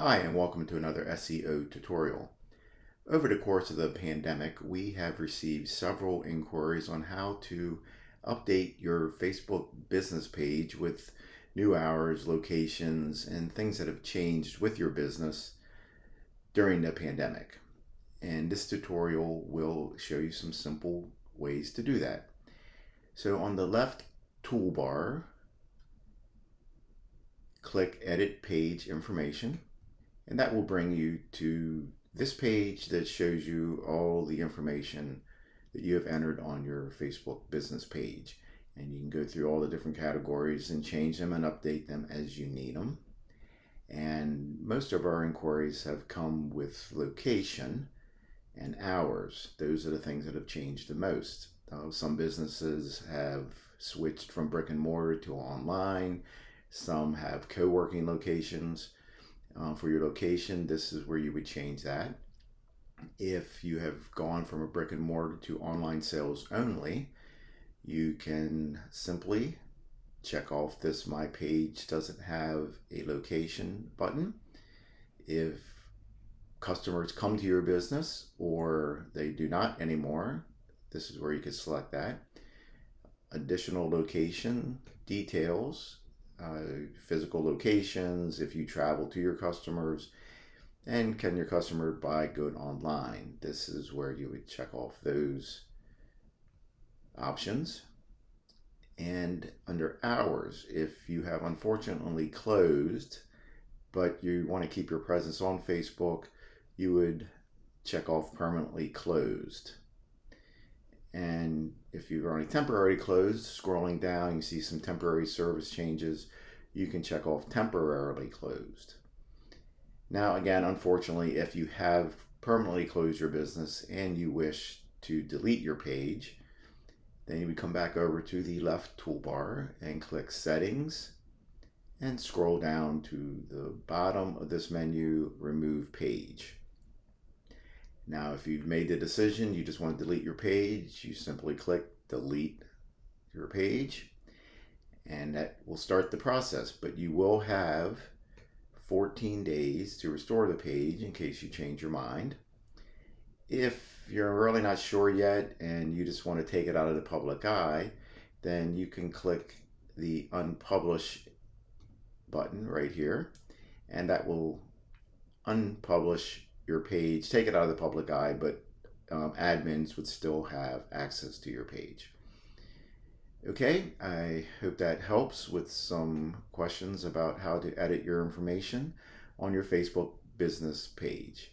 Hi, and welcome to another SEO tutorial. Over the course of the pandemic, we have received several inquiries on how to update your Facebook business page with new hours, locations, and things that have changed with your business during the pandemic. And this tutorial will show you some simple ways to do that. So on the left toolbar, click Edit Page Information. And that will bring you to this page that shows you all the information that you have entered on your Facebook business page. And you can go through all the different categories and change them and update them as you need them. And most of our inquiries have come with location and hours. Those are the things that have changed the most. Some businesses have switched from brick and mortar to online. Some have co-working locations. For your location, this is where you would change that. If you have gone from a brick and mortar to online sales only, you can simply check off this My Page Doesn't Have a Location button. If customers come to your business or they do not anymore, this is where you could select that. Additional location details. Physical locations, if you travel to your customers, and can your customer buy good online? This is where you would check off those options. And under hours, if you have unfortunately closed, but you want to keep your presence on Facebook, you would check off permanently closed. And if you've already temporarily closed, scrolling down, you see some temporary service changes. You can check off temporarily closed. Now, again, unfortunately, if you have permanently closed your business and you wish to delete your page, then you would come back over to the left toolbar and click Settings and scroll down to the bottom of this menu, Remove Page. Now, if you've made the decision, you just want to delete your page, you simply click Delete Your Page, and that will start the process. But you will have 14 days to restore the page in case you change your mind. If you're really not sure yet and you just want to take it out of the public eye, then you can click the Unpublish button right here, and that will unpublish your page, take it out of the public eye, but admins would still have access to your page. Okay, I hope that helps with some questions about how to edit your information on your Facebook business page.